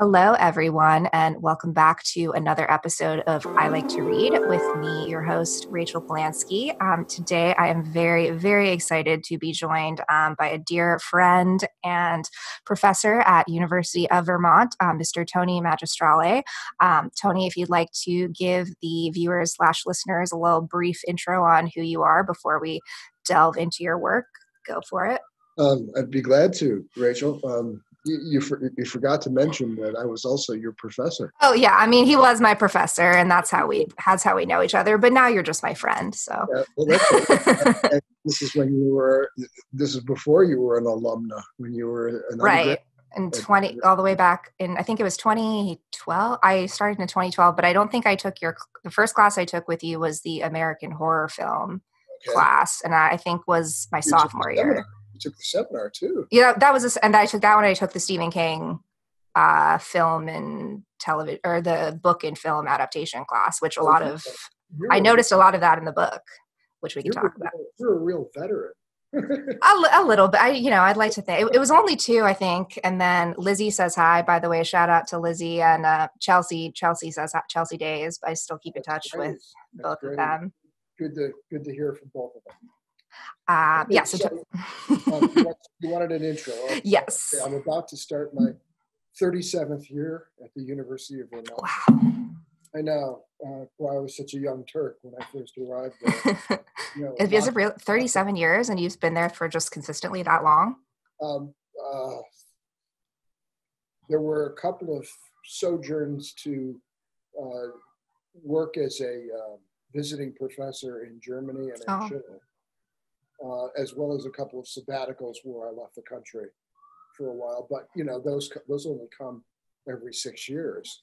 Hello, everyone, and welcome back to another episode of I Like to Read with me, your host, Rachel Polanski. Today, I am very, very excited to be joined by a dear friend and professor at University of Vermont, Mr. Tony Magistrale. Tony, if you'd like to give the viewers / listeners a little brief intro on who you are before we delve into your work, go for it. I'd be glad to, Rachel. You forgot to mention that I was also your professor. Oh yeah, I mean he was my professor, and that's how we know each other. But now you're just my friend. So yeah, well, that's and this is before you were an alumna, when you were an undergrad. And all the way back in, I think it was 2012. I started in 2012, but I don't think I took the first class I took with you was the American horror film class, and I think was my sophomore year. You took the seminar too. Yeah, and I took that one. I took the Stephen King film and television, or the book and film adaptation class, which I noticed a lot of that in the book, which we can talk about. You're a real veteran. A little bit. I'd like to think it was only two, I think. And then Lizzie Says Hi. By the way, shout out to Lizzie and Chelsea. Chelsea Says Hi, Chelsea Days. I still keep in touch with both of them. Good to hear from both of them. You wanted an intro. Yes. I'm about to start my 37th year at the University of Illinois. Wow. I know. I was such a young Turk when I first arrived there. It is a real 37 years, and you've been there for just consistently that long? There were a couple of sojourns to work as a visiting professor in Germany and in Chile. As well as a couple of sabbaticals where I left the country for a while. But, those only come every 6 years.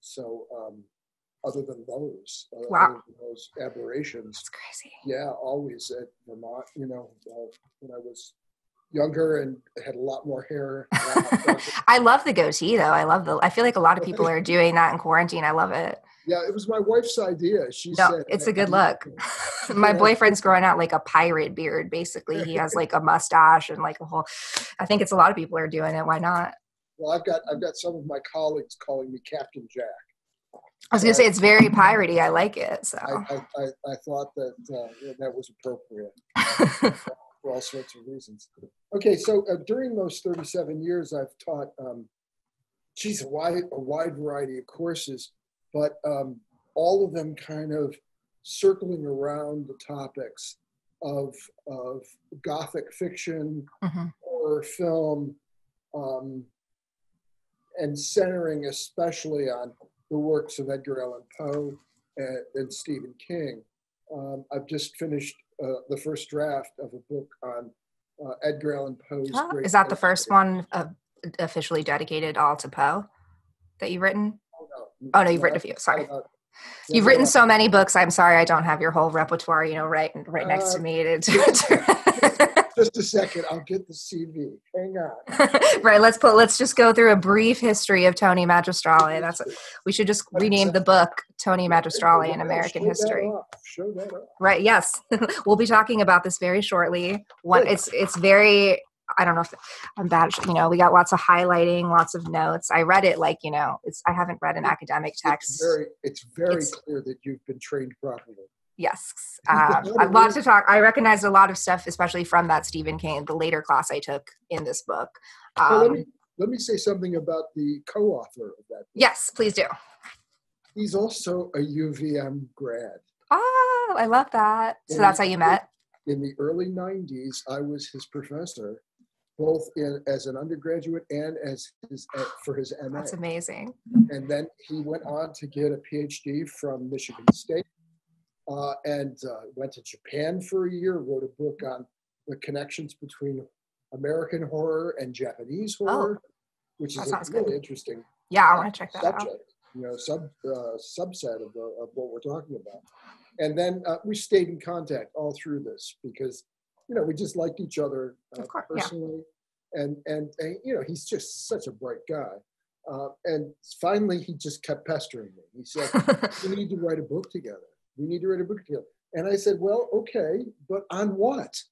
So other than those aberrations. That's crazy. Yeah, always at Vermont, when I was younger and had a lot more hair. I love the goatee, though. I feel like a lot of people are doing that in quarantine. I love it. Yeah, it was my wife's idea. She said it's a good look. My boyfriend's growing out like a pirate beard, basically. He has like a mustache and like a whole. I think it's a lot of people are doing it. Why not? Well, I've got some of my colleagues calling me Captain Jack. I was going to say it's very piratey. I like it. So I thought that that was appropriate for all sorts of reasons. Okay, so during those 37 years, I've taught a wide variety of courses. But all of them kind of circling around the topics of Gothic fiction, horror film, and centering especially on the works of Edgar Allan Poe and Stephen King. I've just finished the first draft of a book on Edgar Allan Poe's. Is that the first one officially dedicated all to Poe that you've written? Oh, no, you've written a few. Sorry. You've written so many books. I'm sorry I don't have your whole repertoire, right next to me. Just a second. I'll get the CV. Hang on. Right. Let's just go through a brief history of Tony Magistrale. We should just rename the book Tony Magistrale in American History. Show that up. Right. Yes. We'll be talking about this very shortly. It's very... I don't know if I'm bad. We got lots of highlighting, lots of notes. I read it I haven't read an academic text. It's very clear that you've been trained properly. Yes. I'd love to talk. I recognized a lot of stuff, especially from that Stephen King, the later class I took in this book. Let me say something about the co-author of that book. Yes, please do. He's also a UVM grad. Oh, I love that. So that's how you met? In the early 90s, I was his professor. Both as an undergraduate and as for his MA. That's amazing. And then he went on to get a PhD from Michigan State and went to Japan for a year, wrote a book on the connections between American horror and Japanese horror, which is a really interesting. Yeah, I want to check that subject, out. Subset of what we're talking about. And then we stayed in contact all through this because we just liked each other personally, yeah. and he's just such a bright guy. And finally, he just kept pestering me. He said, We need to write a book together. And I said, well, okay, but on what?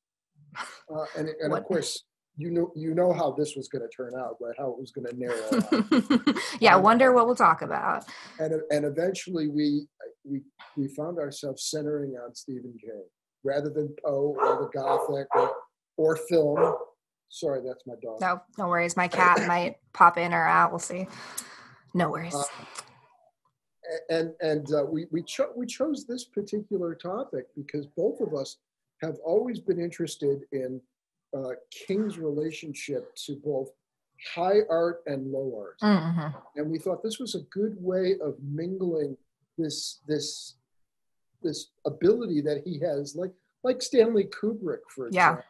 And of course, you know how this was going to turn out, right? How it was going to narrow out. Yeah, wonder what we'll talk about. And eventually we found ourselves centering on Stephen King rather than Poe or the Gothic or film. Sorry, that's my dog. No, no worries. My cat might pop in or out. We'll see. No worries. We chose this particular topic because both of us have always been interested in King's relationship to both high art and low art, and we thought this was a good way of mingling this ability that he has, like Stanley Kubrick, for example,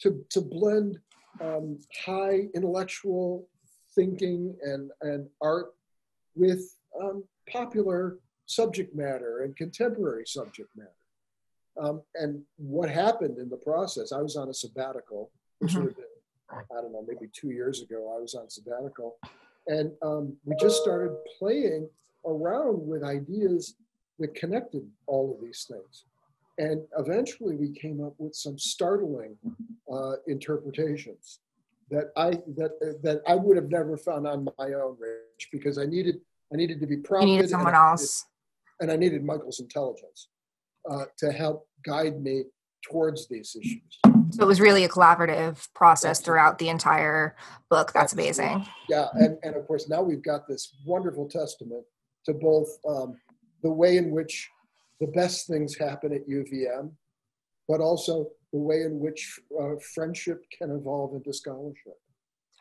to blend high intellectual thinking and art with popular subject matter and contemporary subject matter. And what happened in the process, I was on a sabbatical, which would have been, I don't know, maybe 2 years ago, I was on sabbatical. And we just started playing around with ideas that connected all of these things. And eventually we came up with some startling interpretations that I would have never found on my own, Rich, because I needed to be prompted. You needed someone else. And I needed Michael's intelligence to help guide me towards these issues. So it was really a collaborative process throughout the entire book. That's amazing. Yeah, and of course now we've got this wonderful testament to both the way in which the best things happen at UVM, but also the way in which friendship can evolve into scholarship.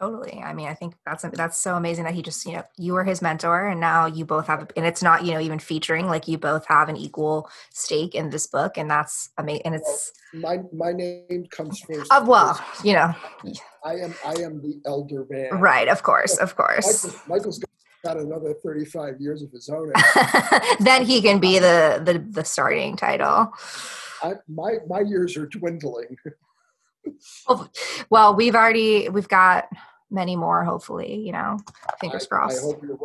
Totally. I mean, I think that's so amazing that he just, you know, you were his mentor and now you both have, and it's not, you know, even featuring, like you both have an equal stake in this book, and that's amazing. And it's my name comes first. Well, first. You know, I am the elder man. Right. Of course. Michael's got another 35 years of his own. Then he can be the starting title. My years are dwindling. Well, we've got many more, hopefully, you know, fingers crossed. I hope you're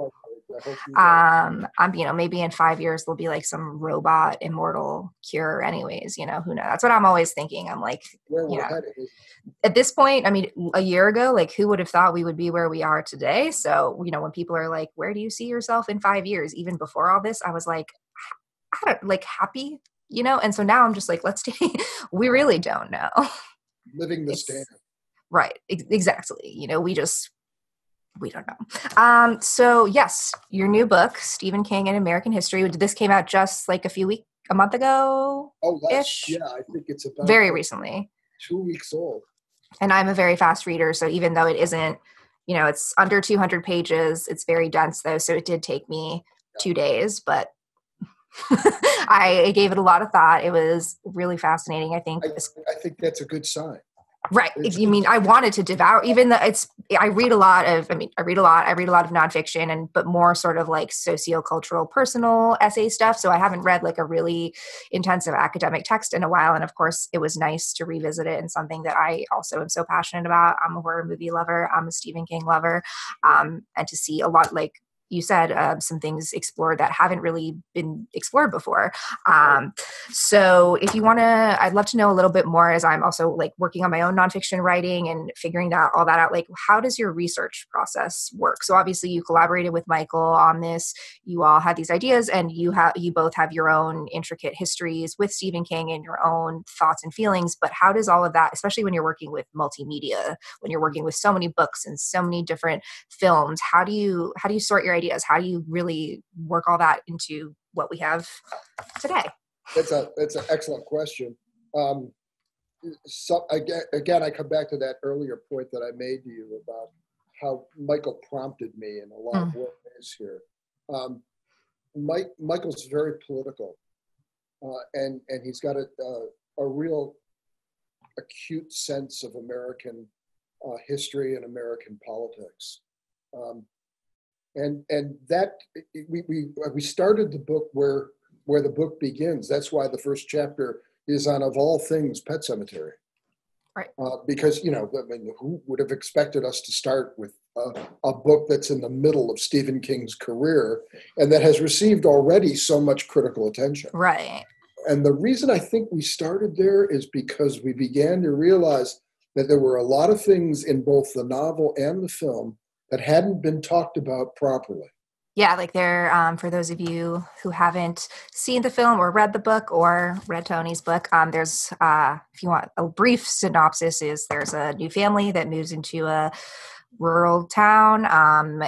right. I'm, you know, maybe in 5 years there'll be like some robot immortal cure anyways, you know, who knows? That's what I'm always thinking. I'm like, you know, at this point, I mean, a year ago, like who would have thought we would be where we are today? So, you know, when people are like, where do you see yourself in 5 years? Even before all this, I was like, I don't like happy, you know? And so now I'm just like, we really don't know. Living the standard. Right. Exactly. You know, we don't know. So yes, your new book, Stephen King and American History, this came out just like a month ago. Oh, yeah. I think it's about very recently. 2 weeks old. And I'm a very fast reader. So even though it isn't, you know, it's under 200 pages, it's very dense though. So it did take me 2 days, but I gave it a lot of thought. It was really fascinating. I think that's a good sign. Right. You mean, I wanted to devour, even though I read a lot of nonfiction but more sort of like sociocultural personal essay stuff. So I haven't read like a really intensive academic text in a while. And of course it was nice to revisit it, and something that I also am so passionate about. I'm a horror movie lover. I'm a Stephen King lover. And to see a lot, like you said, some things explored that haven't really been explored before. So if you want to, I'd love to know a little bit more, as I'm also like working on my own nonfiction writing and figuring that all that out. Like, how does your research process work? So obviously you collaborated with Michael on this. You all had these ideas, and you both have your own intricate histories with Stephen King and your own thoughts and feelings. But how does all of that, especially when you're working with multimedia, when you're working with so many books and so many different films, how do you sort your ideas? How do you really work all that into what we have today? That's an excellent question. So again, I come back to that earlier point that I made to you about how Michael prompted me in a lot of ways here. Michael's very political, and he's got a real acute sense of American history and American politics. And that we started the book where the book begins. That's why the first chapter is on, of all things, Pet Sematary, right? Because, you know, I mean, who would have expected us to start with a book that's in the middle of Stephen King's career and that has received already so much critical attention, right? And the reason I think we started there is because we began to realize that there were a lot of things in both the novel and the film that hadn't been talked about properly. Yeah, like there, for those of you who haven't seen the film or read the book or read Tony's book, there's, if you want, a brief synopsis is there's a new family that moves into a rural town,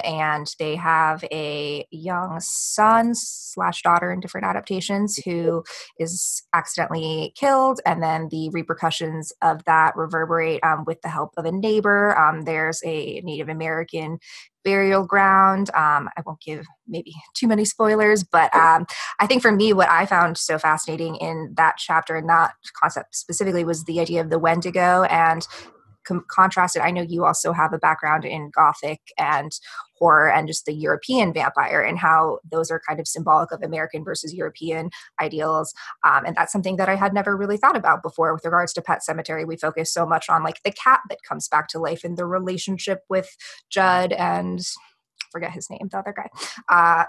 and they have a young son / daughter in different adaptations who is accidentally killed, and then the repercussions of that reverberate with the help of a neighbor. There's a Native American burial ground. I won't give maybe too many spoilers, but I think for me, what I found so fascinating in that chapter and that concept specifically was the idea of the Wendigo and contrasted. I know you also have a background in Gothic and horror and just the European vampire and how those are kind of symbolic of American versus European ideals. And that's something that I had never really thought about before with regards to Pet Sematary. We focus so much on like the cat that comes back to life and the relationship with Judd and forget his name, the other guy.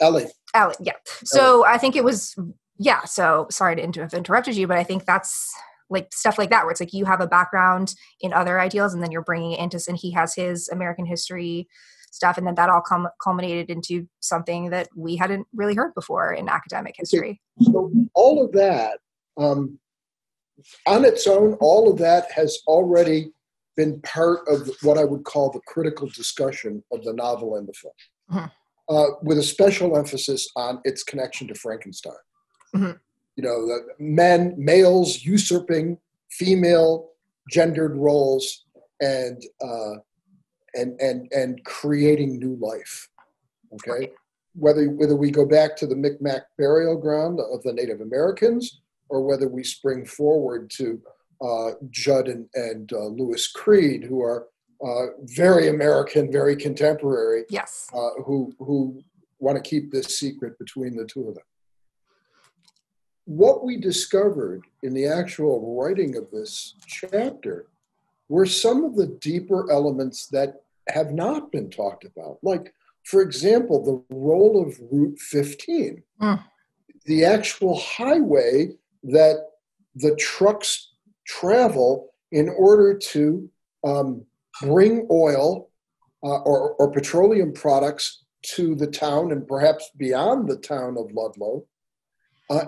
Ellie. Ellie, yeah. So Ellie. I think it was, yeah. So sorry to have interrupted you, but I think that's like stuff like that, where it's like you have a background in other ideals and then you're bringing it into, and he has his American history stuff. And then that all culminated into something that we hadn't really heard before in academic history. So all of that, on its own, all of that has already been part of what I would call the critical discussion of the novel and the film, mm-hmm. With a special emphasis on its connection to Frankenstein. Mm-hmm. You know, the males usurping female gendered roles and creating new life. Okay, whether we go back to the Mi'kmaq burial ground of the Native Americans, or whether we spring forward to Judd and Lewis Creed, who are very American, very contemporary. Yes, who want to keep this secret between the two of them. What we discovered in the actual writing of this chapter were some of the deeper elements that have not been talked about. Like, for example, the role of Route 15, the actual highway that the trucks travel in order to bring oil or petroleum products to the town and perhaps beyond the town of Ludlow.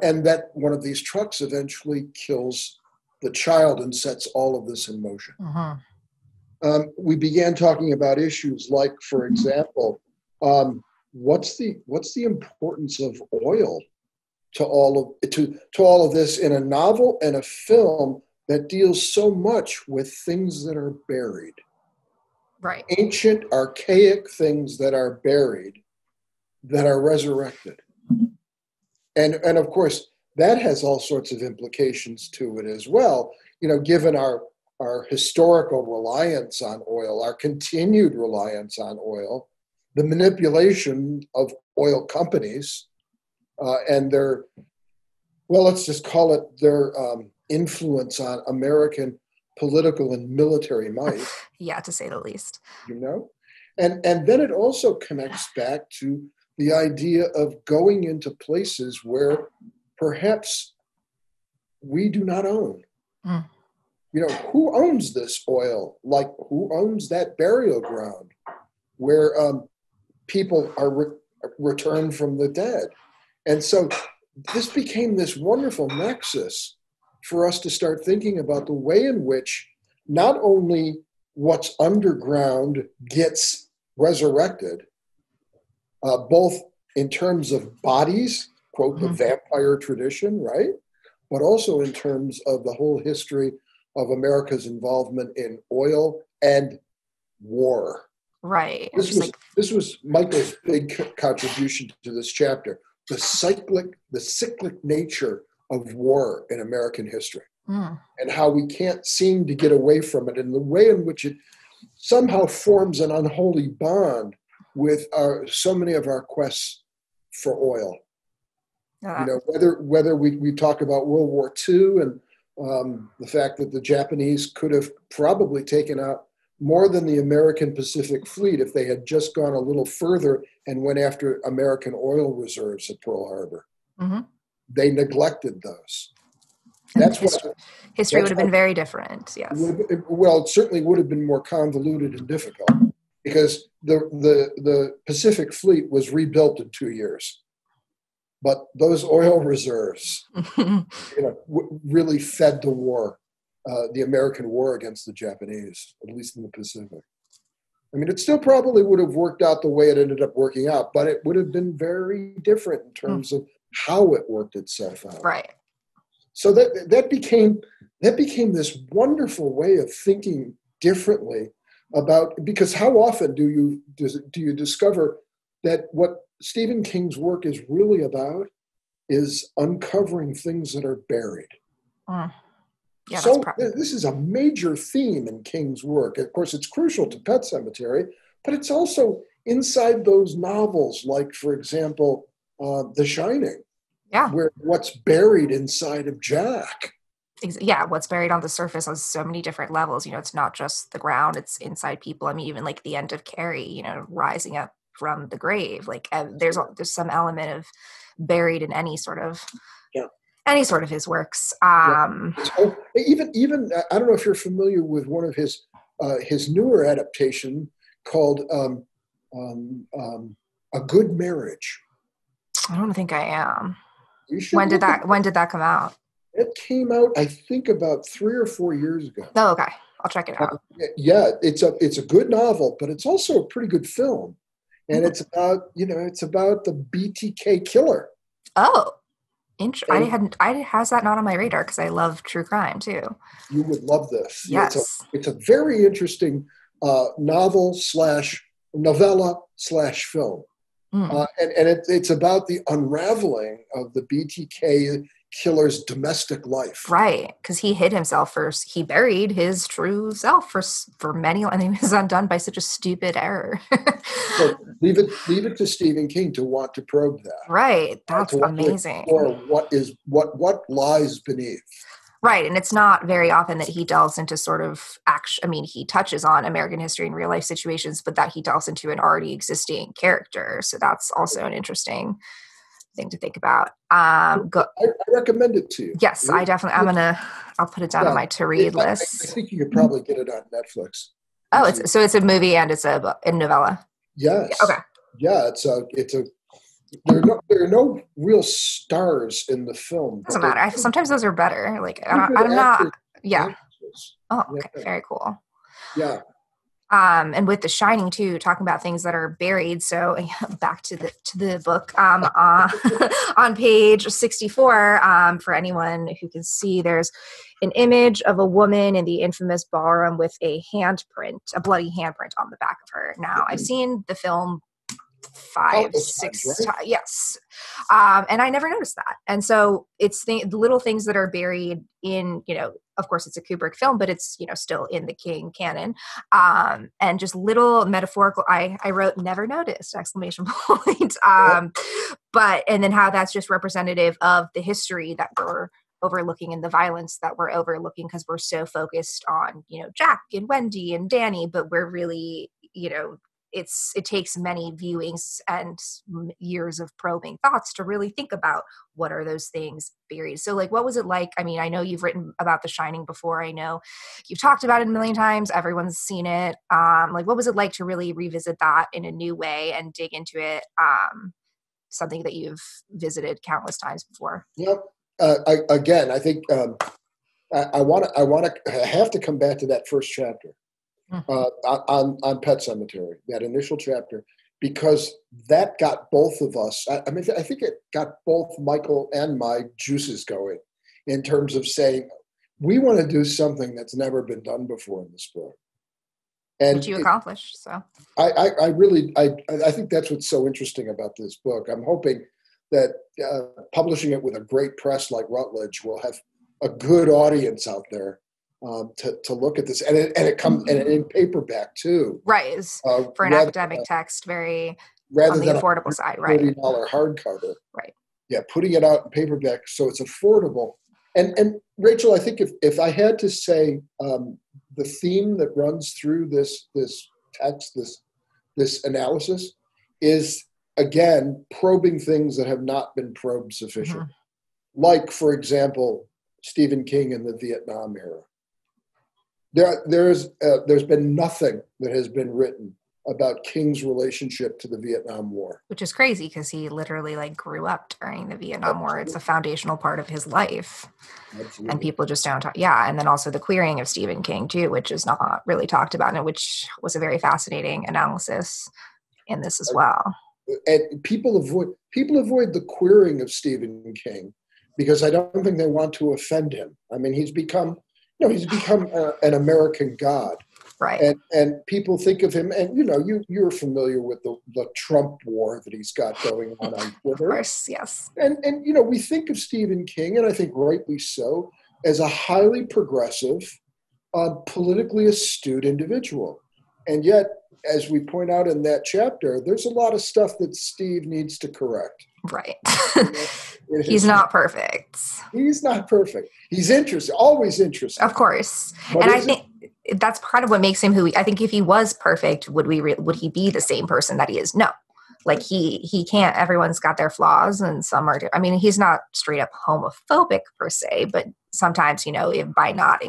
And that one of these trucks eventually kills the child and sets all of this in motion. Uh-huh. We began talking about issues like, for example, what's the importance of oil to all of this in a novel and a film that deals so much with things that are buried, right? Ancient, archaic things that are buried, that are resurrected. And of course, that has all sorts of implications to it as well. You know, given our historical reliance on oil, our continued reliance on oil, the manipulation of oil companies and their, well, let's just call it their influence on American political and military might. Yeah, to say the least. You know? And then it also connects back to the idea of going into places where perhaps we do not own. Mm. You know, who owns this oil? Like, who owns that burial ground where people are returned from the dead? And so this became this wonderful nexus for us to start thinking about the way in which not only what's underground gets resurrected, both in terms of bodies, quote, the vampire tradition, right? But also in terms of the whole history of America's involvement in oil and war. Right. This was Michael's big contribution to this chapter, the cyclic nature of war in American history and how we can't seem to get away from it, and the way in which it somehow forms an unholy bond with so many of our quests for oil. You know, whether we talk about World War II and the fact that the Japanese could have probably taken out more than the American Pacific Fleet if they had just gone a little further and went after American oil reserves at Pearl Harbor. Mm-hmm. They neglected those. That's history, history would have been very different. Yes. Well, it certainly would have been more convoluted and difficult because the Pacific Fleet was rebuilt in 2 years, but those oil reserves, really fed the war, the American war against the Japanese, at least in the Pacific. I mean, it still probably would have worked out the way it ended up working out, but it would have been very different in terms of how it worked itself out. Right. So that became this wonderful way of thinking differently about, because how often do you discover that what Stephen King's work is really about is uncovering things that are buried. Yeah, so this is a major theme in King's work. Of course, it's crucial to Pet Sematary, but it's also inside those novels, like, for example, The Shining, where what's buried inside of Jack. Yeah, what's buried on the surface on so many different levels. You know, it's not just the ground, it's inside people. I mean, even like the end of Carrie, you know, rising up from the grave. Like there's some element of buried in any sort of his works. So even I don't know if you're familiar with one of his newer adaptation called A Good Marriage. I don't think I am. When did that come out? It came out, I think, about 3 or 4 years ago. Oh, okay. I'll check it out. Yeah, it's a good novel, but it's also a pretty good film, and it's about the BTK killer. Oh. How's that not on my radar? Because I love true crime too. You would love this. Yes, it's a very interesting novella/film, and it's about the unraveling of the BTK killer's domestic life. Right, because he hid himself first. He buried his true self for many, and he was undone by such a stupid error. So leave it to Stephen King to want to probe that. Right, that's amazing. Or what lies beneath. Right, and it's not very often that he delves into sort of he touches on American history and real life situations, but that he delves into an already existing character. So that's also an interesting thing to think about. I recommend it to you. Yes, I definitely. I'll put it down on my to-read list. I think you could probably get it on Netflix. Oh, it's a movie and it's a novella. Yes. Okay. Yeah, it's a. There are no real stars in the film. Doesn't matter. Sometimes those are better. Like I'm not. Yeah. Oh, okay. Yeah. Very cool. Yeah. And with The Shining too, talking about things that are buried. So back to the book, on page 64, for anyone who can see, there's an image of a woman in the infamous ballroom with a bloody handprint on the back of her. Now I've seen the film 5, 6 times, right? Yes. And I never noticed that. And so it's the little things that are buried in, of course it's a Kubrick film, but it's, still in the King canon. And just little metaphorical, I wrote, never noticed, ! And then how that's just representative of the history that we're overlooking and the violence that we're overlooking because we're so focused on, Jack and Wendy and Danny, but we're really, it takes many viewings and years of probing thoughts to really think about what are those things buried. So like, what was it like? I mean, I know you've written about The Shining before. I know you've talked about it a million times. Everyone's seen it. Like, what was it like to really revisit that in a new way and dig into it? Something that you've visited countless times before. Yep. I think I have to come back to that first chapter. On Pet Sematary, that initial chapter, because that got both of us. I think it got both Michael and my juices going in terms of saying, we want to do something that's never been done before in this book. And which you accomplished. So I think that's what's so interesting about this book. I'm hoping that publishing it with a great press like Routledge will have a good audience out there. To look at this, and it comes and in paperback too, right? For an academic text, very on the affordable side, right? $30 hardcover, right? Yeah, putting it out in paperback so it's affordable. And Rachel, I think if I had to say the theme that runs through this text, this analysis, is again probing things that have not been probed sufficiently. Like, for example, Stephen King in the Vietnam era. There's been nothing that has been written about King's relationship to the Vietnam War. Which is crazy because he literally grew up during the Vietnam Absolutely. War. It's a foundational part of his life. Absolutely. And people just don't talk. Yeah. And then also the queering of Stephen King too, which is not really talked about and which was a very fascinating analysis in this as well. And people avoid the queering of Stephen King because I don't think they want to offend him. I mean, he's become an American god. Right. And people think of him, and you're familiar with the Trump war that he's got going on Twitter. Of course, yes. And we think of Stephen King, and I think rightly so, as a highly progressive, politically astute individual. And yet, as we point out in that chapter, there's a lot of stuff that Steve needs to correct. Right. He's not perfect. He's not perfect. He's interesting, always interesting. Of course. But and I think that's part of what makes him who he, I think if he was perfect, would he be the same person that he is? No. He can't, everyone's got their flaws and some are, I mean, he's not straight up homophobic per se, but sometimes, if by not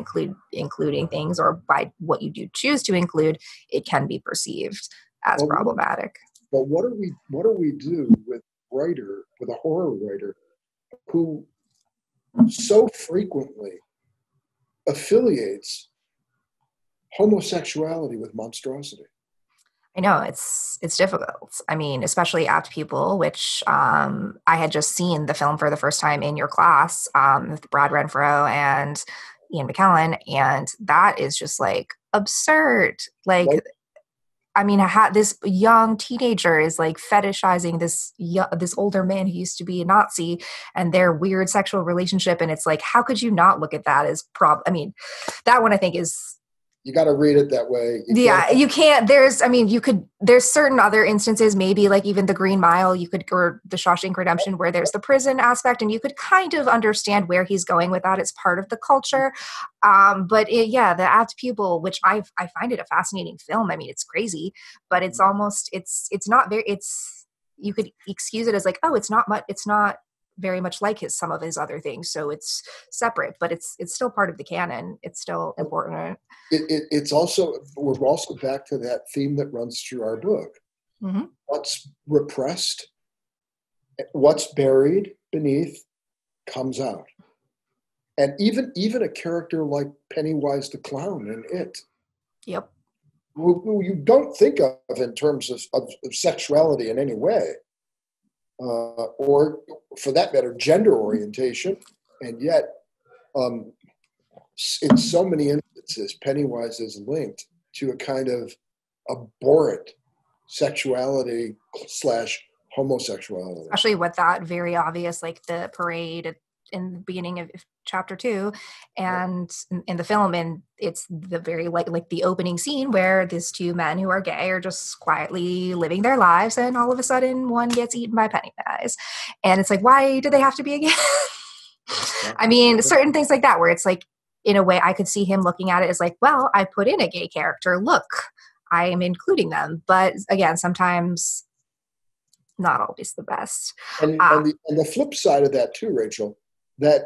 including things or by what you do choose to include, it can be perceived as problematic. But what do we do with a horror writer who so frequently affiliates homosexuality with monstrosity? I know it's difficult. I mean, especially Apt Pupil, which I had just seen the film for the first time in your class with Brad Renfro and Ian McKellen, and that is just absurd. This young teenager is fetishizing this older man who used to be a Nazi and their weird sexual relationship, and it's how could you not look at that as that one I think is. You got to read it that way. You can't. There's certain other instances, maybe even The Green Mile, or The Shawshank Redemption, where there's the prison aspect, and you could kind of understand where he's going with that. It's part of the culture. The Apt Pupil, which I find it a fascinating film. I mean, it's crazy, but it's almost, it's not very, it's, you could excuse it as it's not much, it's not very much like some of his other things, so it's separate, but it's still part of the canon. It's still important. We're also back to that theme that runs through our book. Mm-hmm. What's repressed, what's buried beneath, comes out. And even a character like Pennywise the Clown in It. Yep. Who you don't think of in terms of sexuality in any way. Or, for that matter, gender orientation, and yet, in so many instances, Pennywise is linked to a kind of abhorrent sexuality / homosexuality. Especially with that very obvious, the parade in the beginning of chapter 2, and in the film, and it's the very the opening scene where these two men who are gay are just quietly living their lives, and all of a sudden one gets eaten by Pennywise, and it's why do they have to be gay? I mean, certain things like that, where it's in a way I could see him looking at it as well, I put in a gay character, look, I am including them, but again, sometimes not always the best. And the flip side of that too, Rachel, that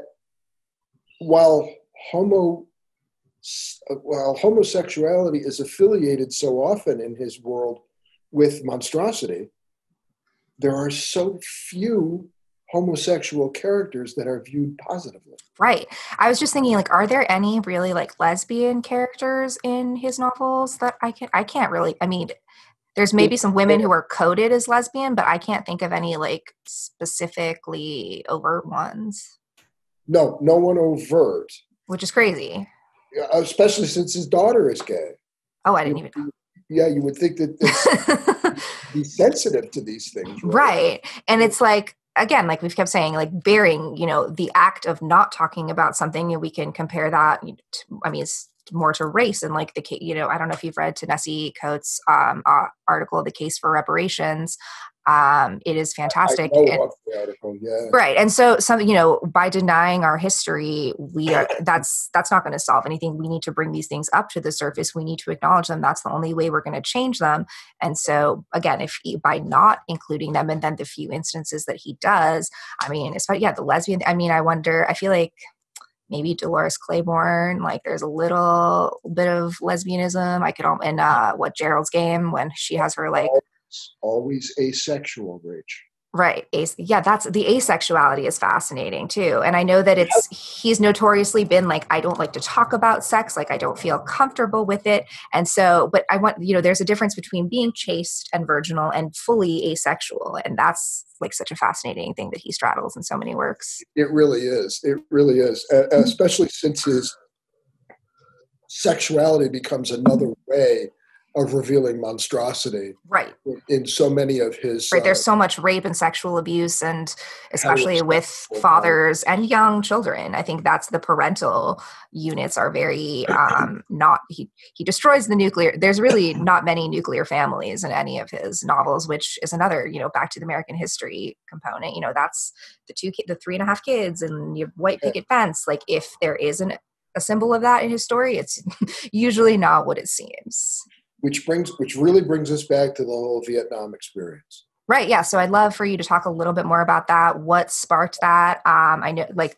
while homosexuality is affiliated so often in his world with monstrosity, there are so few homosexual characters that are viewed positively. Right. I was just thinking, are there any really lesbian characters in his novels that I can't really, I mean, there's maybe some women who are coded as lesbian, but I can't think of any specifically overt ones. No one overt. Which is crazy. Especially since his daughter is gay. Oh, I didn't even know. Yeah, you would think that he's sensitive to these things. Right. And it's again, we've kept saying, bearing, the act of not talking about something, and we can compare that to, I mean, it's more to race and the case, I don't know if you've read Tennessee Coates' article, The Case for Reparations. It is fantastic. I know, the article, yeah. Right. And so something, by denying our history, that's not going to solve anything. We need to bring these things up to the surface. We need to acknowledge them. That's the only way we're going to change them. And so again, if by not including them, and then the few instances that he does, I mean, especially the lesbian, I mean, I wonder, I feel like maybe Dolores Claiborne. Like, there's a little bit of lesbianism. I could, in what, Gerald's Game, when she has her like always asexual, Rach. Right. Yeah, that's the asexuality is fascinating too. And I know that he's notoriously been like, I don't like to talk about sex. Like, I don't feel comfortable with it. And so, but I want, there's a difference between being chaste and virginal and fully asexual. And that's like such a fascinating thing that he straddles in so many works. It really is. It really is. Especially since his sexuality becomes another way of revealing monstrosity, right? In so many of his, right. There's so much rape and sexual abuse, and especially with fathers and young children. I think that's the parental units are very not. He destroys the nuclear. There's really not many nuclear families in any of his novels, which is another back to the American history component. That's the 3.5 kids, and you have white picket fence. Like, if there isn't a symbol of that in his story, it's usually not what it seems. Which really brings us back to the whole Vietnam experience. Right, yeah. So I'd love for you to talk a little bit more about that. What sparked that? I know, like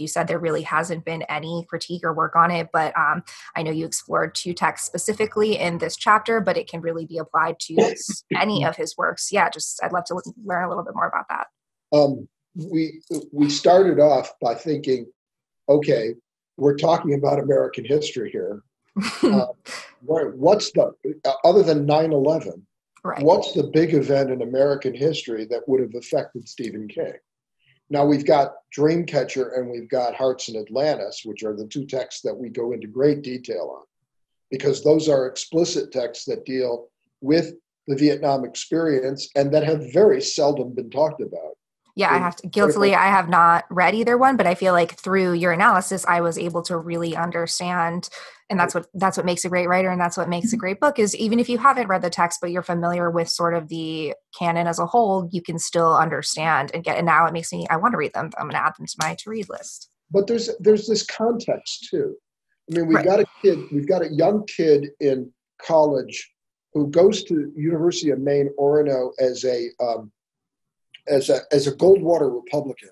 you said, there really hasn't been any critique or work on it, but I know you explored two texts specifically in this chapter, but it can really be applied to any of his works. Yeah, just I'd love to learn a little bit more about that. We started off by thinking, okay, we're talking about American history here. What's the, other than 9/11, right, what's the big event in American history that would have affected Stephen King? Now, we've got Dreamcatcher and we've got Hearts in Atlantis, which are the two texts that we go into great detail on, because those are explicit texts that deal with the Vietnam experience and that have very seldom been talked about. Yeah, I have not read either one, but I feel like through your analysis, I was able to really understand, and that's what makes a great writer, and that's what makes a great book, is even if you haven't read the text, but you're familiar with sort of the canon as a whole, you can still understand and get, and now it makes me, I want to read them. I'm going to add them to my to-read list. But there's this context too. I mean, we've got a young kid in college who goes to University of Maine, Orono as a Goldwater Republican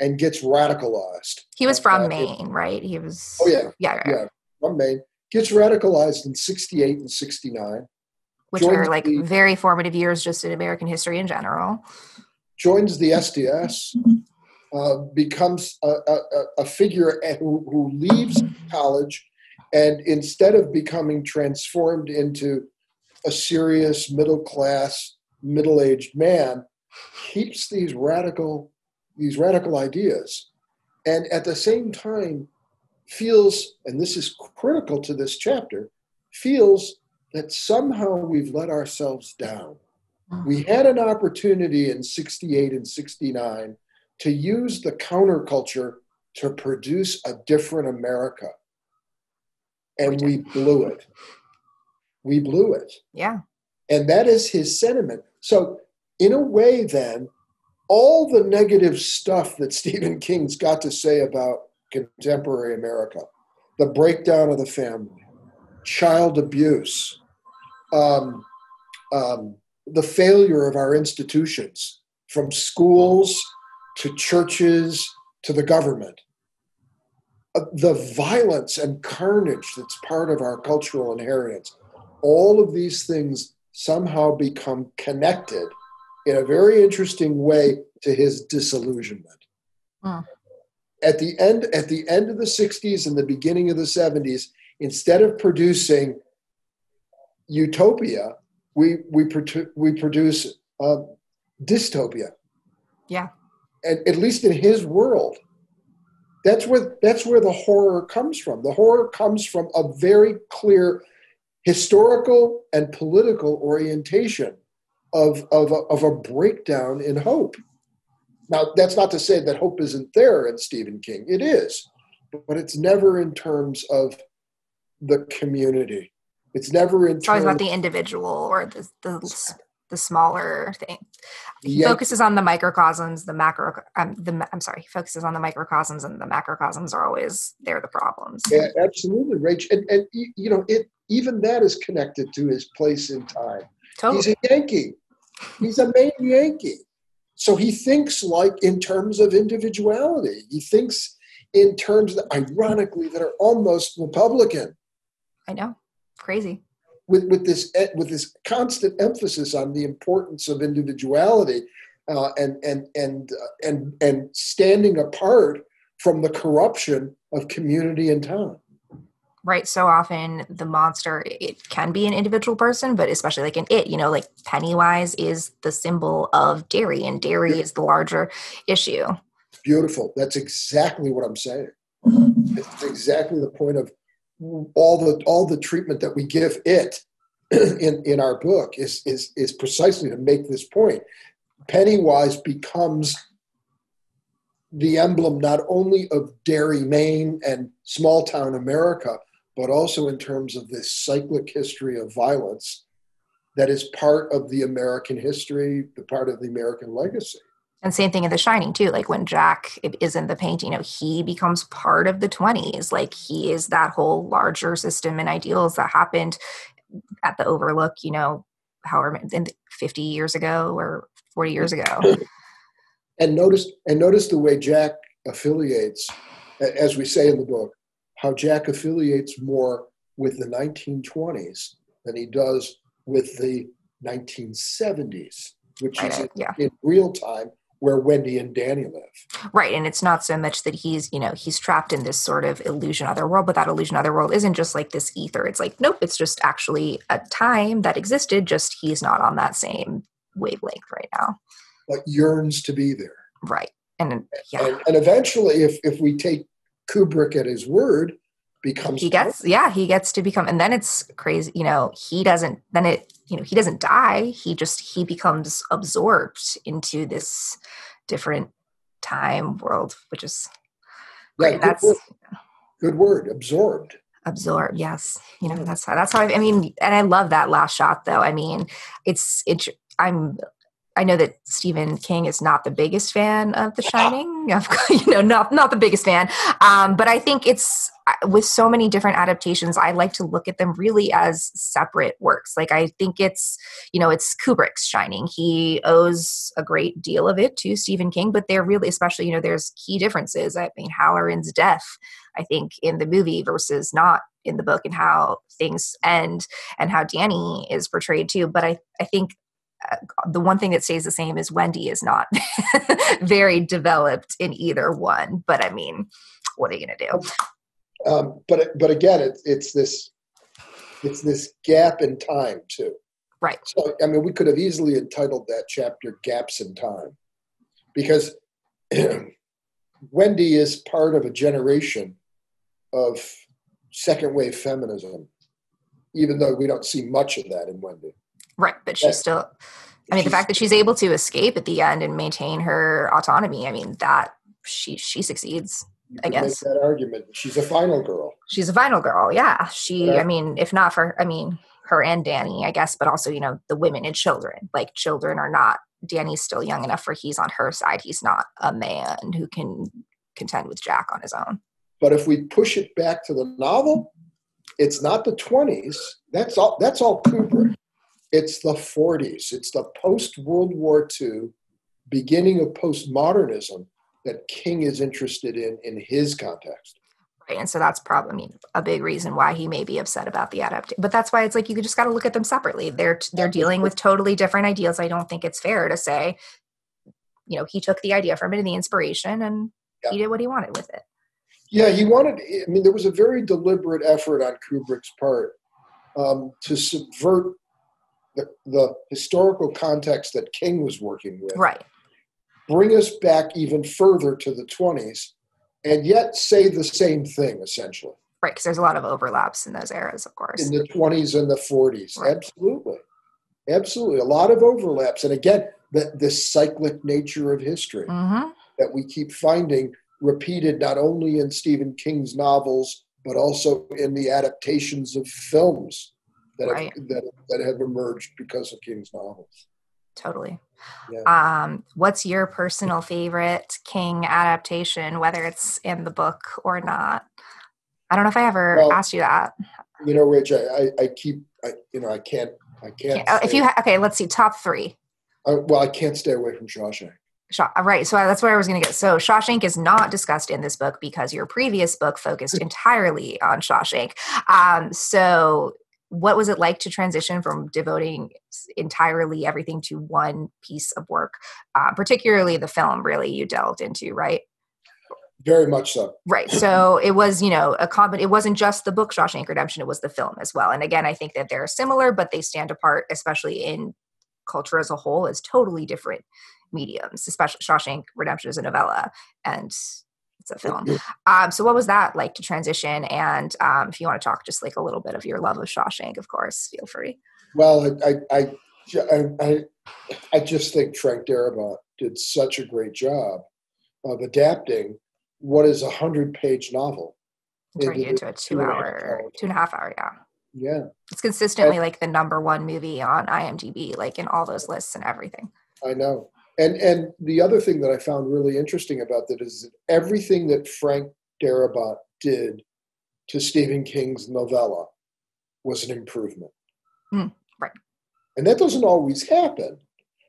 and gets radicalized. He was from Maine, right? He was... Oh, yeah. Yeah, from Maine. Gets radicalized in 68 and 69. Which were like very formative years just in American history in general. Joins the SDS, becomes a figure who leaves college and instead of becoming transformed into a serious middle-class, middle-aged man, keeps these radical ideas, and at the same time feels, and this is critical to this chapter, feels that somehow we've let ourselves down. We had an opportunity in 68 and 69 to use the counterculture to produce a different America, and we blew it. Yeah. And that is his sentiment. So, in a way, then, all the negative stuff that Stephen King's got to say about contemporary America, the breakdown of the family, child abuse, the failure of our institutions, from schools to churches to the government, the violence and carnage that's part of our cultural inheritance, all of these things somehow become connected in a very interesting way to his disillusionment. Mm. At the end of the 60s and the beginning of the 70s, instead of producing utopia, we produce dystopia. Yeah. And at least in his world, that's where the horror comes from. The horror comes from a very clear historical and political orientation of a breakdown in hope. Now, that's not to say that hope isn't there in Stephen King. It is, but it's never in terms of the community. It's never in terms... It's always about the individual or the smaller thing. He focuses on the microcosms, the macro... He focuses on the microcosms, and the macrocosms are always... They're the problems. Yeah, absolutely, Rach. And even that is connected to his place in time. Totally. He's a Yankee. He's a Maine Yankee. So he thinks in terms of individuality. He thinks in terms that, ironically, that are almost Republican. I know. Crazy. With this constant emphasis on the importance of individuality and standing apart from the corruption of community and town. Right. So often the monster, it can be an individual person, but especially like in It, you know, like Pennywise is the symbol of dairy, and dairy is the larger issue. Beautiful. That's exactly what I'm saying. It's exactly the point of all the treatment that we give it in our book is precisely to make this point. Pennywise becomes the emblem not only of dairy Maine and small town America, but also in terms of this cyclic history of violence that is part of the American history, the part of the American legacy. And same thing in The Shining, too. Like, when Jack is in the paint, you know, he becomes part of the 20s. Like, he is that whole larger system and ideals that happened at the Overlook, you know, however, 50 years ago or 40 years ago. And notice the way Jack affiliates, as we say in the book, how Jack affiliates more with the 1920s than he does with the 1970s, which is in real time where Wendy and Danny live. Right, and it's not so much that he's trapped in this sort of illusion other world, but that illusion other world isn't just like this ether. It's like, nope, it's just actually a time that existed, just he's not on that same wavelength right now. But yearns to be there. Right. And eventually, if we take Kubrick at his word, he gets to become, and then it's crazy, you know, he doesn't die. He becomes absorbed into this different time world, which is great. Yeah, good word. Absorbed. Absorb, yes. You know, that's how I mean, and I love that last shot though. I mean, I know that Stephen King is not the biggest fan of The Shining, not the biggest fan. But I think it's, with so many different adaptations, I like to look at them really as separate works. Like, I think it's, you know, it's Kubrick's Shining. He owes a great deal of it to Stephen King, but they're really, especially, you know, there's key differences. I mean, Halloran's death, I think, in the movie versus not in the book, and how things end and how Danny is portrayed too. But I think, the one thing that stays the same is Wendy is not very developed in either one. But I mean, what are you going to do? But again, it's this gap in time too. Right. So, I mean, we could have easily entitled that chapter Gaps in Time, because Wendy is part of a generation of second wave feminism, even though we don't see much of that in Wendy. Right, but she's still, I mean, the fact that she's able to escape at the end and maintain her autonomy, I mean, that she succeeds, I guess. You can make that argument. She's a final girl. She's a final girl, yeah. I mean, if not for, I mean, her and Danny, I guess, but also, you know, the women and children. Like, children are not, Danny's still young enough where he's on her side. He's not a man who can contend with Jack on his own. But if we push it back to the novel, it's not the 20s. That's all Kubrick. It's the 40s. It's the post-World War II, beginning of postmodernism that King is interested in his context. Right, and so that's probably a big reason why he may be upset about the adaptation. But that's why it's like, you just got to look at them separately. They're dealing with totally different ideals. I don't think it's fair to say, you know, he took the idea from it and the inspiration, and he did what he wanted with it. Yeah, there was a very deliberate effort on Kubrick's part to subvert the historical context that King was working with, right? Bring us back even further to the 20s, and yet say the same thing, essentially. Right, because there's a lot of overlaps in those eras, of course. In the 20s and the 40s, right. Absolutely. A lot of overlaps. And again, this cyclic nature of history that we keep finding repeated not only in Stephen King's novels, but also in the adaptations of films. That have emerged because of King's novels. Totally. Yeah. What's your personal favorite King adaptation, whether it's in the book or not? I don't know if I ever asked you that. You know, Rich, I can't. If you okay, let's see, top three. I can't stay away from Shawshank. Right. So that's where I was going to get. So Shawshank is not discussed in this book because your previous book focused entirely on Shawshank. So what was it like to transition from devoting entirely everything to one piece of work, particularly the film really you delved into, right? Very much so. Right. So it was, you know, it wasn't just the book Shawshank Redemption, it was the film as well. And again, I think that they're similar, but they stand apart, especially in culture as a whole, as totally different mediums, especially Shawshank Redemption is a novella and it's a film. So what was that like to transition? And if you want to talk just like a little bit of your love of Shawshank, of course, feel free. Well, I just think Frank Darabont did such a great job of adapting what is a 100-page novel. Turning into a two and a half hour, yeah. Yeah. It's consistently like the number one movie on IMDb, like in all those lists and everything. I know. And the other thing that I found really interesting about that is that everything that Frank Darabont did to Stephen King's novella was an improvement. Mm, right. And that doesn't always happen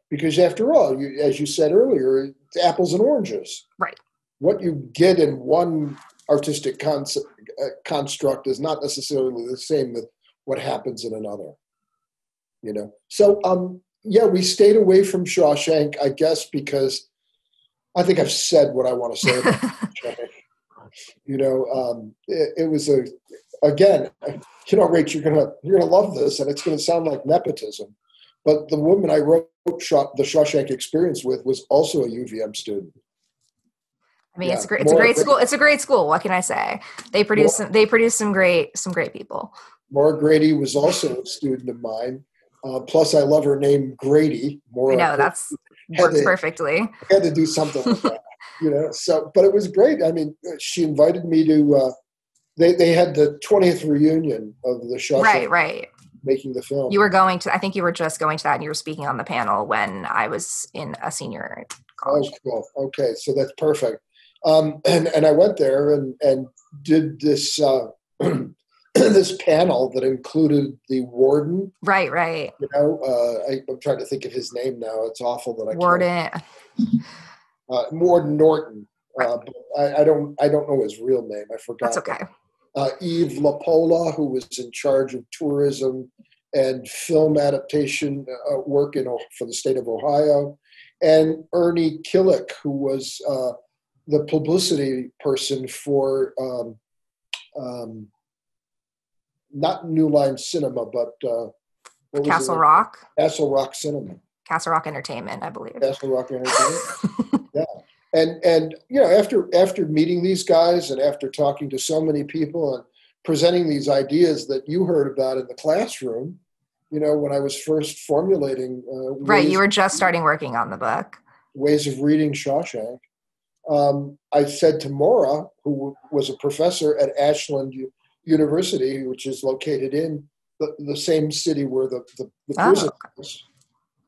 because after all, as you said earlier, it's apples and oranges. Right. What you get in one artistic construct is not necessarily the same with what happens in another, you know? So, yeah, we stayed away from Shawshank, I guess, because I think I've said what I want to say about Shawshank. You know, it was again, you know, Rach, you're gonna love this, and it's gonna sound like nepotism. But the woman I wrote the Shawshank Experience with was also a UVM student. I mean, yeah, it's a great school. It's a great school. What can I say? They produce some great people. Mara Grady was also a student of mine. Plus, I love her name, Grady. More, I know, that's works perfectly. I had to do something like that, you know. So, but it was great. I mean, she invited me to. They had the 20th reunion of the Shawshank. Right. Making the film. You were going to. I think you were just going to that, and you were speaking on the panel when I was in a senior college. Oh, cool. Okay, so that's perfect. And I went there and did this. This panel that included the warden. Right. You know, I'm trying to think of his name now. It's awful that I can't. Warden Norton. Right. But I don't know his real name. I forgot. That's okay. Eve LaPola, who was in charge of tourism and film adaptation work for the state of Ohio, and Ernie Killick, who was the publicity person for not New Line Cinema, but Castle Rock Cinema. Castle Rock Entertainment, I believe. Castle Rock Entertainment. Yeah. And you know, after meeting these guys and after talking to so many people and presenting these ideas that you heard about in the classroom, you know, when I was first formulating you were just starting working on the book. Ways of reading Shawshank. I said to Mara, who was a professor at Ashland University, which is located in the same city where the prison is.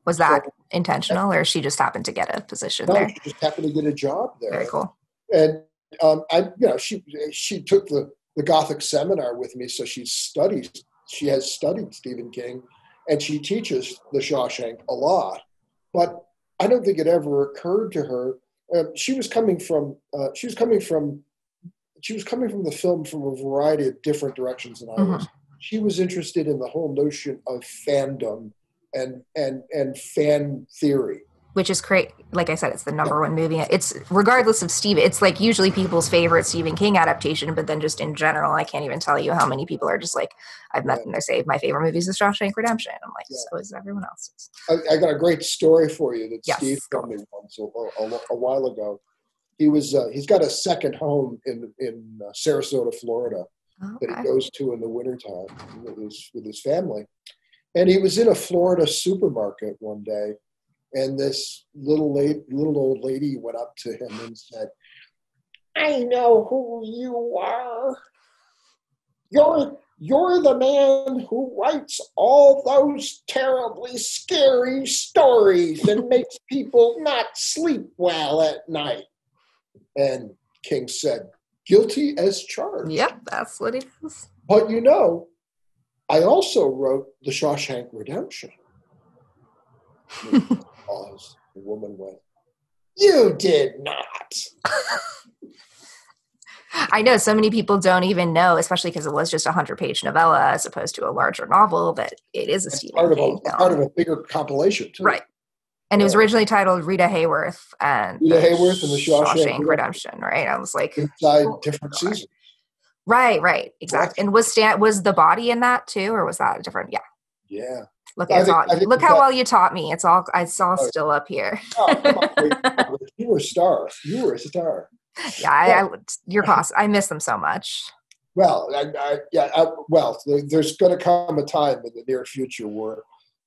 Was that intentional, or she just happened to get a position there? She just happened to get a job there. Very cool. And she took the Gothic seminar with me, so she has studied Stephen King, and she teaches the Shawshank a lot. But I don't think it ever occurred to her. She was coming from the film from a variety of different directions than I was. She was interested in the whole notion of fandom and fan theory. Which is great. Like I said, it's the number one movie. It's regardless of Steve, it's like usually people's favorite Stephen King adaptation, but then just in general, I can't even tell you how many people are just like, I've met them. They say my favorite movie is The Shawshank Redemption. I'm like, so is everyone else's. I got a great story for you that Steve told me once a while ago. He was. He's got a second home in Sarasota, Florida, that he goes to in the wintertime with his family. And he was in a Florida supermarket one day, and this little old lady went up to him and said, "I know who you are. You're the man who writes all those terribly scary stories and makes people not sleep well at night." And King said, "Guilty as charged." Yep, that's what it is. But you know, I also wrote The Shawshank Redemption. The woman went, You did not. I know so many people don't even know, especially because it was just a 100-page novella as opposed to a larger novel, that it is a Stephen King film. Part of a bigger compilation, too. Right. And it was originally titled Rita Hayworth and the Shawshank Redemption, right? I was like... Inside different seasons. Right, exactly. Right. And was the body in that, too, or was that a different... Yeah. Yeah. Look how well you taught me. It's all still up here. Oh, come on. You were a star. You were a star. Yeah, I miss them so much. Well, there's going to come a time in the near future where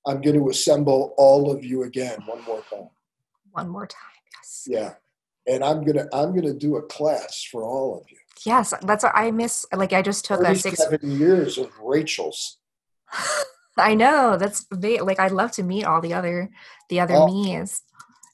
I'm going to assemble all of you again one more time. One more time, yes. Yeah, and I'm gonna do a class for all of you. Yes, that's what I miss. Like I just took 37 years of Rachel's. I know, that's like I'd love to meet all the other me's.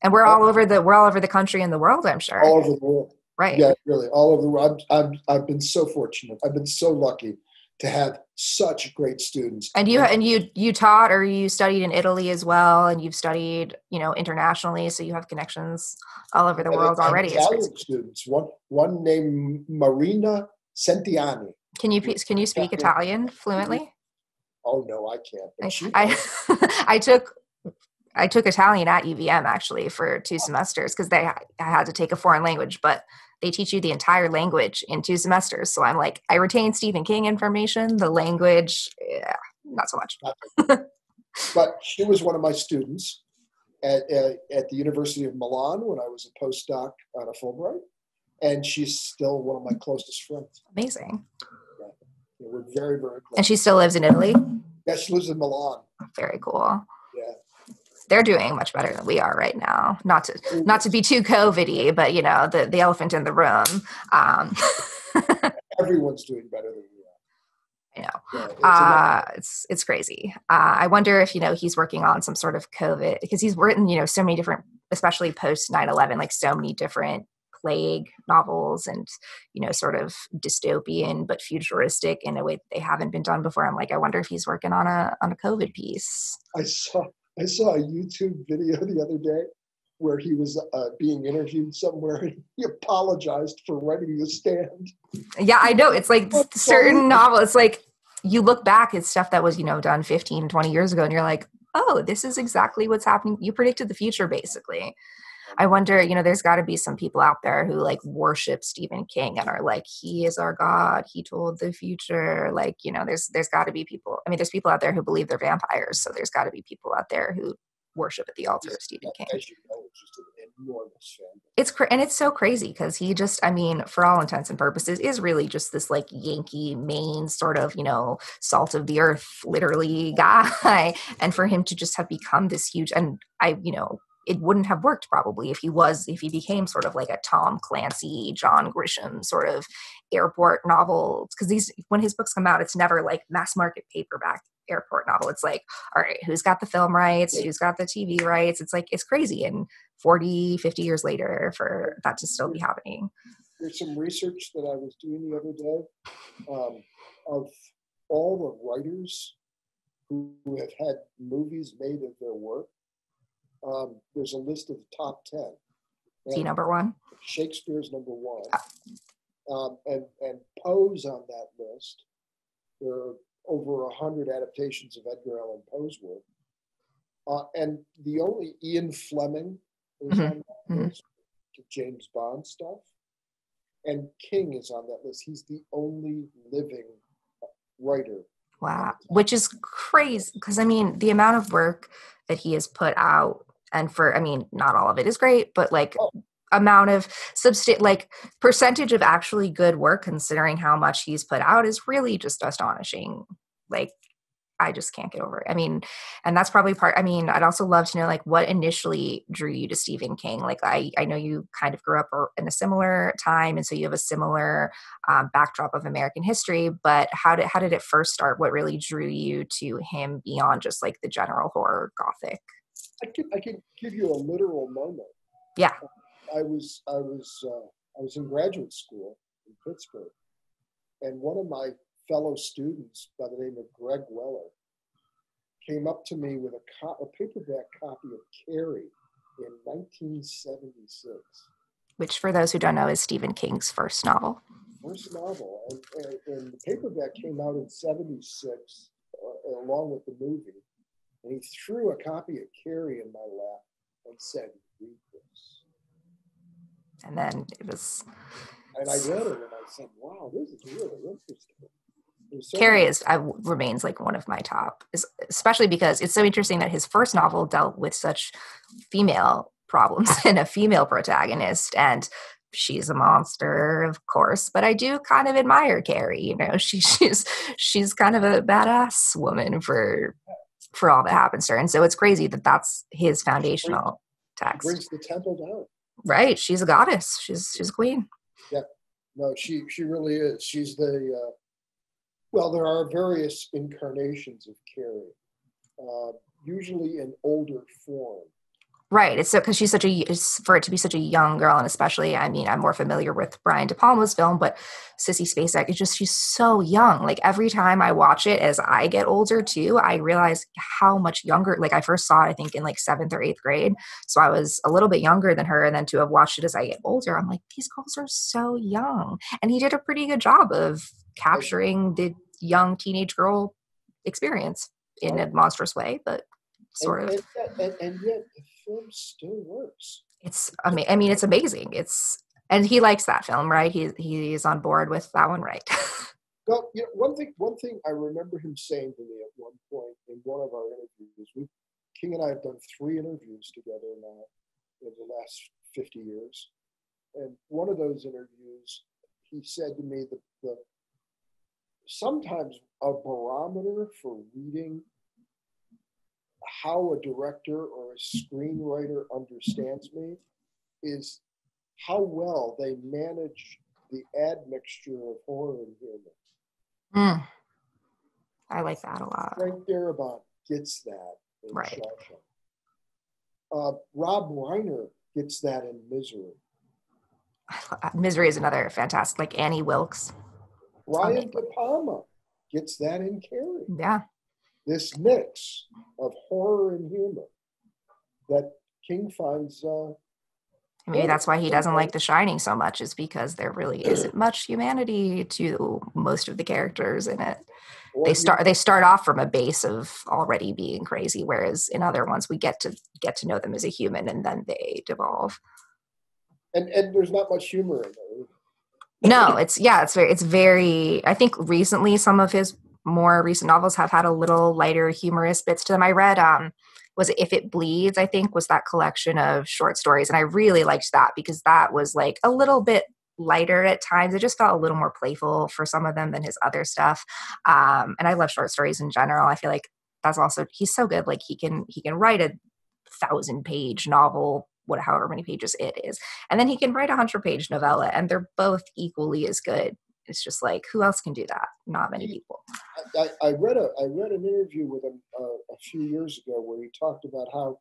And we're all over the country and the world, I'm sure. All over the world. Right. Yeah, really. All over the world. I've been so fortunate. I've been so lucky to have such great students. And you taught or you studied in Italy as well, and you've studied, internationally, so you have connections all over the world already. Italian students. One named Marina Sentiani. Can you speak Italian fluently? Oh no, I can't. I took Italian at UVM actually for 2 semesters because I had to take a foreign language, but they teach you the entire language in 2 semesters. So I'm like, I retained Stephen King information, the language, not so much. But she was one of my students at the University of Milan when I was a postdoc on a Fulbright, and she's still one of my closest friends. Amazing. Yeah. We're very, very close. And she still lives in Italy? Yeah, she lives in Milan. Very cool. Yeah. They're doing much better than we are right now. Not to be too COVID-y, but the elephant in the room. Everyone's doing better than we are. I know. Yeah, it's crazy. I wonder if he's working on some sort of COVID, because he's written so many different, especially post 9/11, like so many different plague novels and sort of dystopian but futuristic in a way that they haven't been done before. I'm like, I wonder if he's working on a COVID piece. I saw a YouTube video the other day where he was being interviewed somewhere and he apologized for writing The Stand. Yeah, I know. It's like certain novels. It's like you look back at stuff that was, done 15, 20 years ago and you're like, oh, this is exactly what's happening. You predicted the future, basically. I wonder, there's got to be some people out there who like worship Stephen King and are like, he is our God. He told the future. Like, there's got to be people. I mean, there's people out there who believe they're vampires. So there's got to be people out there who worship at the altar of Stephen King. As you know, it's just an enormous fan. And it's so crazy because he just, I mean, for all intents and purposes, is really just this like Yankee, Maine sort of, salt of the earth, literally guy. And for him to just have become this huge, and it wouldn't have worked probably if he became sort of like a Tom Clancy, John Grisham sort of airport novel. Because when his books come out, it's never like mass market paperback airport novel. It's like, all right, who's got the film rights? Who's got the TV rights? It's like, it's crazy. And 40, 50 years later for that to still be happening. There's some research that I was doing the other day of all the writers who have had movies made of their work. There's a list of the top 10. Is he number one? Shakespeare's number one. Oh. And Poe's on that list. There are over 100 adaptations of Edgar Allan Poe's work. And the only Ian Fleming is on that list, the James Bond stuff. And King is on that list. He's the only living writer. Wow. Which is crazy because, I mean, the amount of work that he has put out, and for, I mean, not all of it is great, but like amount of percentage of actually good work considering how much he's put out is really just astonishing. Like, I just can't get over it. I mean, and that's probably part, I mean, I'd also love to know like what initially drew you to Stephen King? Like I know you kind of grew up in a similar time. And so you have a similar backdrop of American history, but how did it first start? What really drew you to him beyond just like the general horror Gothic? I can give you a literal moment. Yeah. I was in graduate school in Pittsburgh, and one of my fellow students by the name of Greg Weller came up to me with a paperback copy of Carrie in 1976. Which, for those who don't know, is Stephen King's first novel. First novel. And the paperback came out in 76, along with the movie. And he threw a copy of Carrie in my lap and said, read this. And then it was... And I read it and I said, wow, this is really interesting. So Carrie remains like one of my top, especially because it's so interesting that his first novel dealt with such female problems and a female protagonist, and she's a monster, of course, but I do kind of admire Carrie. You know, she's kind of a badass woman for all that happens to her, and so it's crazy that that's his foundational text. Brings the temple down. Right, she's a goddess. She's a queen. Yeah, no, she really is. She's the well, there are various incarnations of Carrie, usually in older form. Right. It's because for it to be such a young girl, and especially, I mean, I'm more familiar with Brian De Palma's film, but Sissy Spacek, she's so young. Like every time I watch it, as I get older too, I realize how much younger. Like I first saw it, I think, in like 7th or 8th grade, so I was a little bit younger than her. And then to have watched it as I get older, I'm like, these girls are so young. And he did a pretty good job of capturing the young teenage girl experience in a monstrous way, but sort of. And yet the film still works. It's it's amazing. And he likes that film, right? He is on board with that one, right? Well, you know, one thing I remember him saying to me at one point in one of our interviews, King and I have done 3 interviews together now in the last 50 years. And one of those interviews, he said to me that sometimes a barometer for reading how a director or a screenwriter understands me is how well they manage the admixture of horror and humor. Mm. I like that a lot. Frank Darabont gets that in right. Rob Reiner gets that in Misery. Misery is another fantastic, like Annie Wilkes. Brian De Palma gets that in Carrie. Yeah. This mix of horror and humor that King finds. Maybe that's why he doesn't like The Shining so much, is because there really isn't much humanity to most of the characters in it. They start off from a base of already being crazy, whereas in other ones we get to know them as a human and then they devolve. And there's not much humor in there. No, it's very, I think recently some of his more recent novels have had a little lighter humorous bits to them. I read, was it If It Bleeds, I think, was that collection of short stories. And I really liked that because that was like a little bit lighter at times. It just felt a little more playful for some of them than his other stuff. And I love short stories in general. I feel like that's also, he's so good. Like he can write a 1,000-page novel, however many pages it is, and then he can write a 100-page novella, and they're both equally as good. It's just like, who else can do that? Not many people. I read an interview with him a few years ago where he talked about how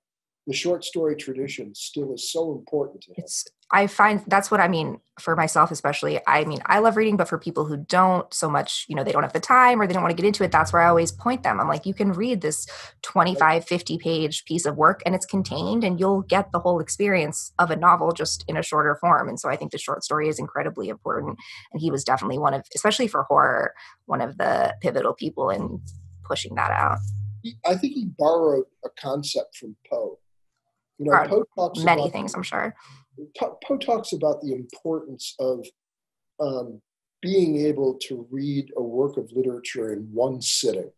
the short story tradition still is so important to him. I find that's what I mean for myself, especially. I mean, I love reading, but for people who don't so much, you know, they don't have the time or they don't want to get into it, that's where I always point them. I'm like, you can read this 25, 50-page piece of work and it's contained and you'll get the whole experience of a novel just in a shorter form. And so I think the short story is incredibly important. And he was definitely one of, especially for horror, one of the pivotal people in pushing that out. I think he borrowed a concept from Poe. You know, Poe talks many about things, I'm sure. Poe talks about the importance of being able to read a work of literature in one sitting,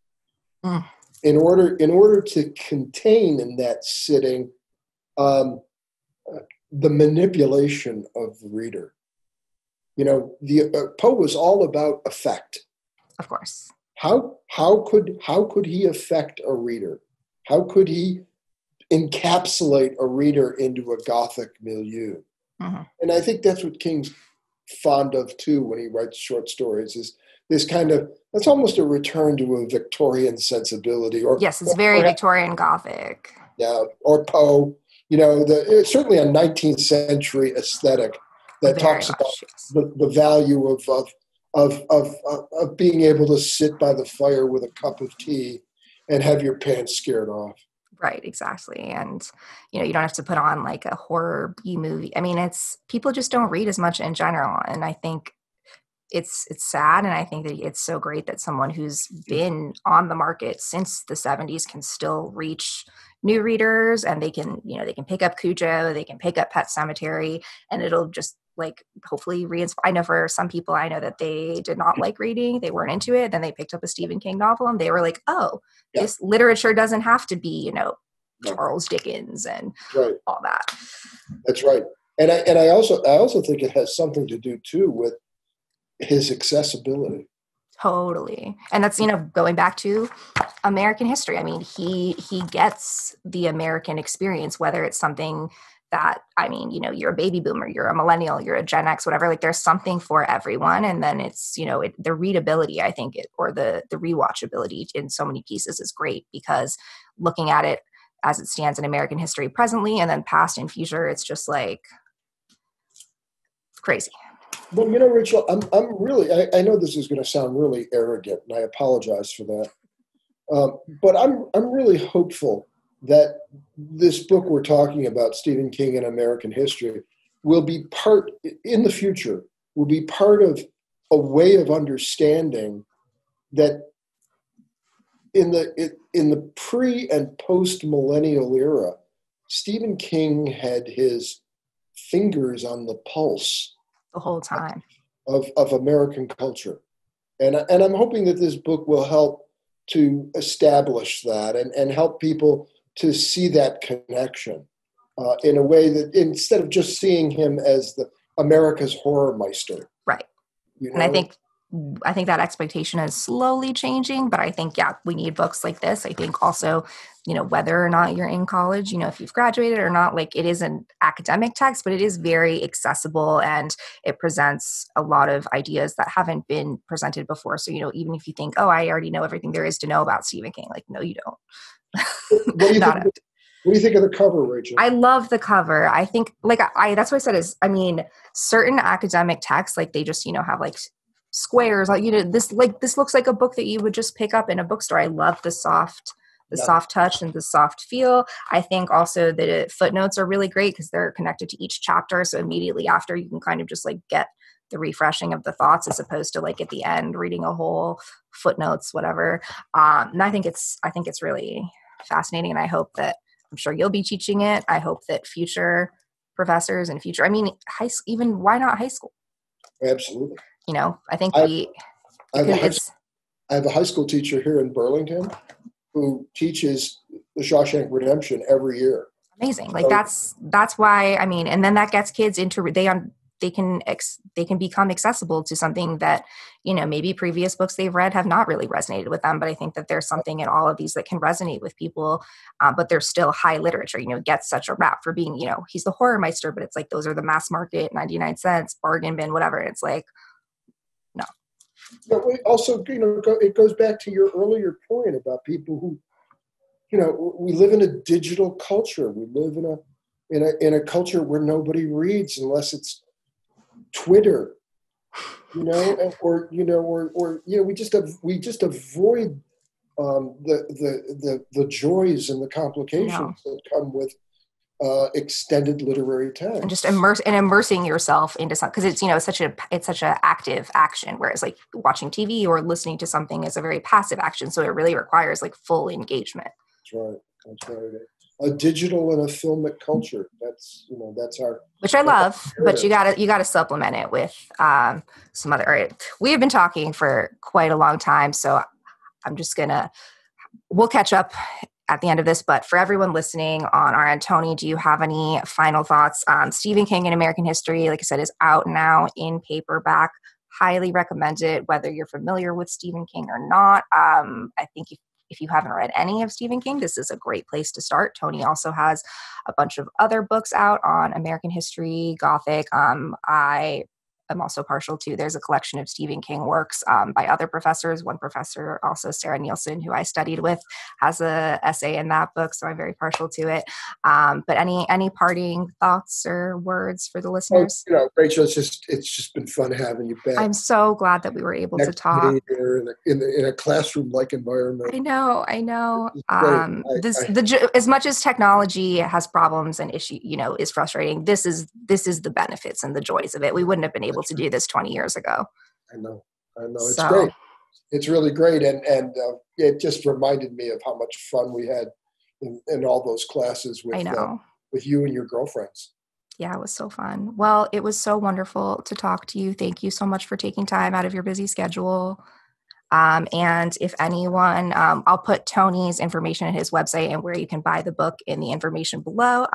in order to contain in that sitting the manipulation of the reader. You know, Poe was all about effect. Of course. How could he affect a reader? How could he encapsulate a reader into a Gothic milieu? Mm-hmm. And I think that's what King's fond of too when he writes short stories, is this kind of, that's almost a return to a Victorian sensibility. Or Victorian Gothic. Yeah, or Poe. You know, it's certainly a 19th century aesthetic that talks about the value of being able to sit by the fire with a cup of tea and have your pants scared off. Right, exactly. And, you know, you don't have to put on like a horror B movie. I mean, it's, people just don't read as much in general. And I think it's sad. And I think that it's so great that someone who's been on the market since the 70s can still reach new readers, and they can, you know, they can pick up Cujo, they can pick up Pet Sematary, and it'll just like hopefully I know for some people, I know that they did not like reading, they weren't into it, then they picked up a Stephen King novel and they were like, oh, yeah, this literature doesn't have to be, you know, Charles Dickens and right, all that. That's right. And I also think it has something to do too with his accessibility. Totally. And that's, you know, going back to American history. I mean, he gets the American experience, whether it's something that, I mean, you know, you're a baby boomer, you're a millennial, you're a Gen X, whatever, like there's something for everyone. And then it's, you know, the readability, I think, or the rewatchability in so many pieces is great, because looking at it as it stands in American history presently and then past and future, it's just like crazy. Well, you know, Rachel, I'm really, I know this is going to sound really arrogant and I apologize for that. But I'm really hopeful that this book we're talking about, Stephen King and American history, will be part, in the future, will be part of a way of understanding that in the pre and post-millennial era, Stephen King had his fingers on the pulse the whole time of American culture. And I'm hoping that this book will help to establish that and help people to see that connection in a way that instead of just seeing him as the America's horror meister. Right. You know? And I think that expectation is slowly changing, but I think, yeah, we need books like this. I think also, you know, whether or not you're in college, you know, if you've graduated or not, like it is an academic text, but it is very accessible and it presents a lot of ideas that haven't been presented before. So, you know, even if you think, oh, I already know everything there is to know about Stephen King, like, no, you don't. What do you think of the cover, Rachel? I love the cover. I think, like, I that's what I said is, I mean, certain academic texts, like they just, you know, have like squares, like, you know, this looks like a book that you would just pick up in a bookstore. I love the soft touch and the soft feel. I think also that footnotes are really great because they're connected to each chapter. So immediately after, you can kind of just like get the refreshing of the thoughts as opposed to like at the end reading a whole footnotes, whatever. And I think it's really fascinating, and I hope that, I'm sure you'll be teaching it. I hope that future professors and future, I mean, even why not high school? Absolutely. You know, I think I have a high school teacher here in Burlington who teaches The Shawshank Redemption every year. Amazing. Like so, that's why, I mean, and then that gets kids into, they can become accessible to something that, you know, maybe previous books they've read have not really resonated with them. But I think that there's something in all of these that can resonate with people, but they're still high literature, you know, gets such a rap for being, you know, he's the horror meister, but it's like, those are the mass market, 99 cents, bargain bin, whatever. It's like, no. But we also, you know, it goes back to your earlier point about people who, you know, we live in a digital culture. We live in a culture where nobody reads unless it's Twitter, you know, or you know, we just avoid the joys and the complications that come with extended literary text. And just immersing yourself into something, because it's, you know, it's such an active action, whereas like watching TV or listening to something is a very passive action. So it really requires like full engagement. That's right. That's right. A digital and a filmic culture. That's, you know, that's our, which I love, but you gotta supplement it with some other. All right, we have been talking for quite a long time, so I'm just gonna, we'll catch up at the end of this. But for everyone listening on our end, Tony, do you have any final thoughts? Stephen King and American History, like I said, is out now in paperback. Highly recommend it, whether you're familiar with Stephen King or not. I think if you haven't read any of Stephen King, this is a great place to start. Tony also has a bunch of other books out on American history, Gothic. I am also partial to. There's a collection of Stephen King works by other professors. One professor, also Sarah Nielsen, who I studied with, has an essay in that book, so I'm very partial to it. But any parting thoughts or words for the listeners? You know, Rachel, it's just been fun having you back. I'm so glad that we were able to talk in a classroom-like environment. I know. As much as technology has problems and issues, is frustrating. This is the benefits and the joys of it. We wouldn't have been able to do this 20 years ago. I know. It's great. It's really great. And it just reminded me of how much fun we had in all those classes with you and your girlfriends. Yeah, it was so fun. Well, it was so wonderful to talk to you. Thank you so much for taking time out of your busy schedule. And if anyone, I'll put Tony's information in his website and where you can buy the book in the information below.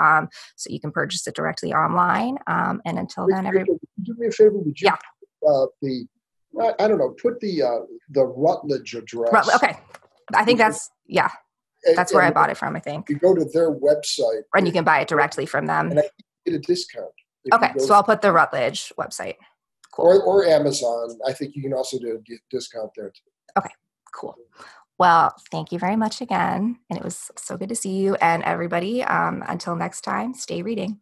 So you can purchase it directly online. And until then, everybody, do me a favor. Would you put the Routledge address. Okay. I think that's where I bought it from. I think you go to their website and you can buy it directly from them and I get a discount. Okay. So I'll put the Routledge website. Cool. Or Amazon. I think you can also do a discount there too. Okay, cool. Well, thank you very much again. And it was so good to see you and everybody. Until next time, stay reading.